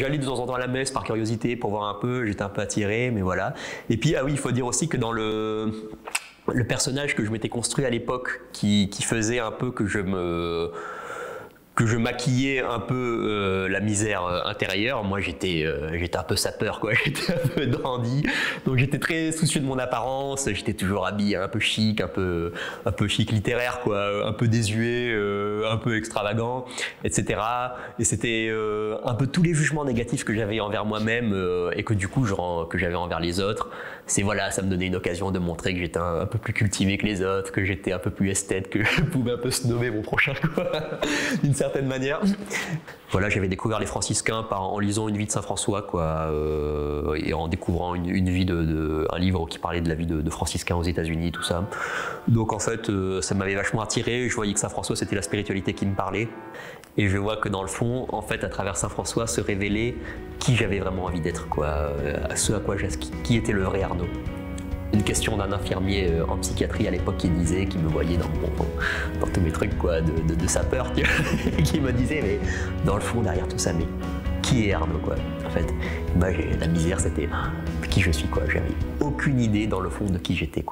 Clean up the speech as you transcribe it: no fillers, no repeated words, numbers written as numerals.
J'allais de temps en temps à la messe par curiosité pour voir un peu, j'étais un peu attiré, mais voilà. Et puis, ah oui, il faut dire aussi que dans le personnage que je m'étais construit à l'époque, qui faisait un peu que je maquillais un peu la misère intérieure. Moi, j'étais un peu sapeur, quoi. J'étais un peu dandy, donc j'étais très soucieux de mon apparence. J'étais toujours habillé un peu chic, un peu chic littéraire, quoi, un peu désuet, un peu extravagant, etc. Et c'était un peu tous les jugements négatifs que j'avais envers moi-même et que du coup que j'avais envers les autres. C'est voilà, ça me donnait une occasion de montrer que j'étais un peu plus cultivé que les autres, que j'étais un peu plus esthète, que je pouvais un peu se nommer mon prochain, quoi. Certaine manière. Voilà, j'avais découvert les franciscains en lisant une vie de Saint-François, quoi, et en découvrant un livre qui parlait de la vie de franciscain aux États-Unis, tout ça. Donc en fait, ça m'avait vachement attiré. Je voyais que Saint-François, c'était la spiritualité qui me parlait. Et je vois que dans le fond, en fait, à travers Saint-François, se révélait qui j'avais vraiment envie d'être, quoi, qui était le vrai Arnaud. Une question d'un infirmier en psychiatrie à l'époque qui me voyait dans tous mes trucs, quoi, de sa peur, qui me disait, mais dans le fond, derrière tout ça, mais qui est Arnaud, quoi, en fait. Bah, la misère, c'était qui je suis, quoi. J'avais aucune idée, dans le fond, de qui j'étais, quoi.